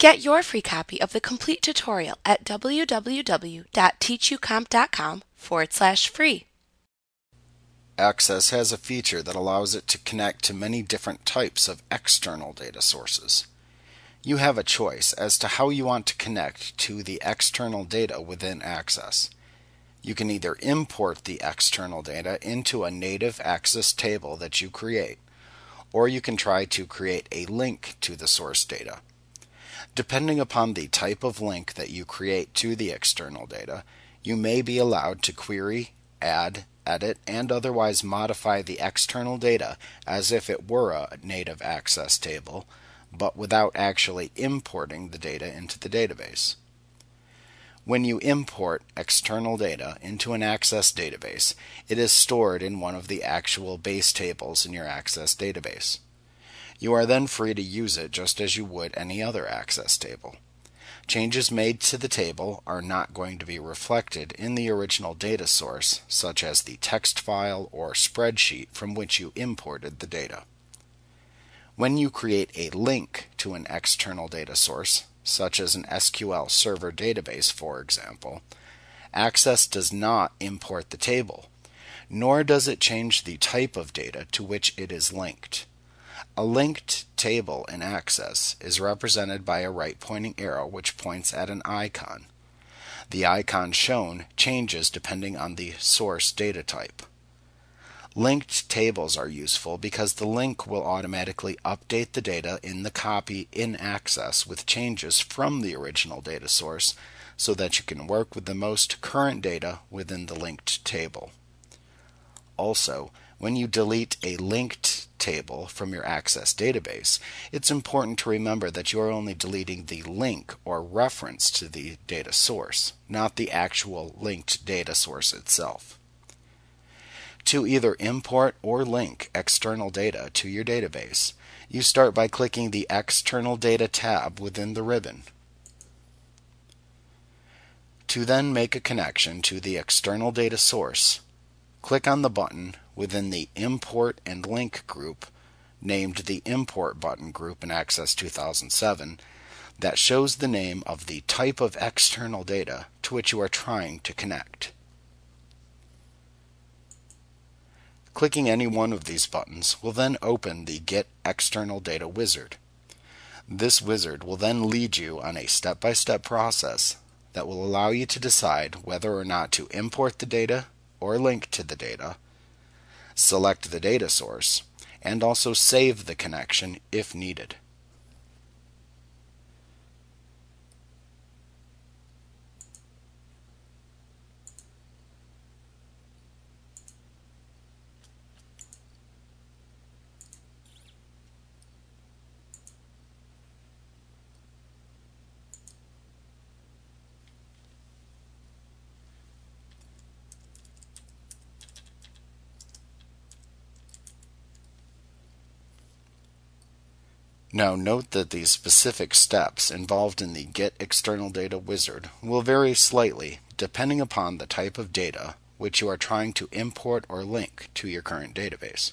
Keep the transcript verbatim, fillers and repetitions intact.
Get your free copy of the complete tutorial at www.teachucomp.com forward slash free. Access has a feature that allows it to connect to many different types of external data sources. You have a choice as to how you want to connect to the external data within Access. You can either import the external data into a native Access table that you create, or you can try to create a link to the source data. Depending upon the type of link that you create to the external data, you may be allowed to query, add, edit, and otherwise modify the external data as if it were a native Access table, but without actually importing the data into the database. When you import external data into an Access database, it is stored in one of the actual base tables in your Access database. You are then free to use it just as you would any other Access table. Changes made to the table are not going to be reflected in the original data source, such as the text file or spreadsheet from which you imported the data. When you create a link to an external data source, such as an S Q L Server database, for example, Access does not import the table, nor does it change the type of data to which it is linked. A linked table in Access is represented by a right-pointing arrow which points at an icon. The icon shown changes depending on the source data type. Linked tables are useful because the link will automatically update the data in the copy in Access with changes from the original data source so that you can work with the most current data within the linked table. Also, when you delete a linked table from your Access database, it's important to remember that you are only deleting the link or reference to the data source, not the actual linked data source itself. To either import or link external data to your database, you start by clicking the External Data tab within the ribbon. To then make a connection to the external data source, click on the button within the Import and Link group, named the Import Button group in Access two thousand seven, that shows the name of the type of external data to which you are trying to connect. Clicking any one of these buttons will then open the Get External Data wizard. This wizard will then lead you on a step-by-step process that will allow you to decide whether or not to import the data or link to the data, select the data source, and also save the connection if needed. Now note that these specific steps involved in the Get External Data wizard will vary slightly depending upon the type of data which you are trying to import or link to your current database.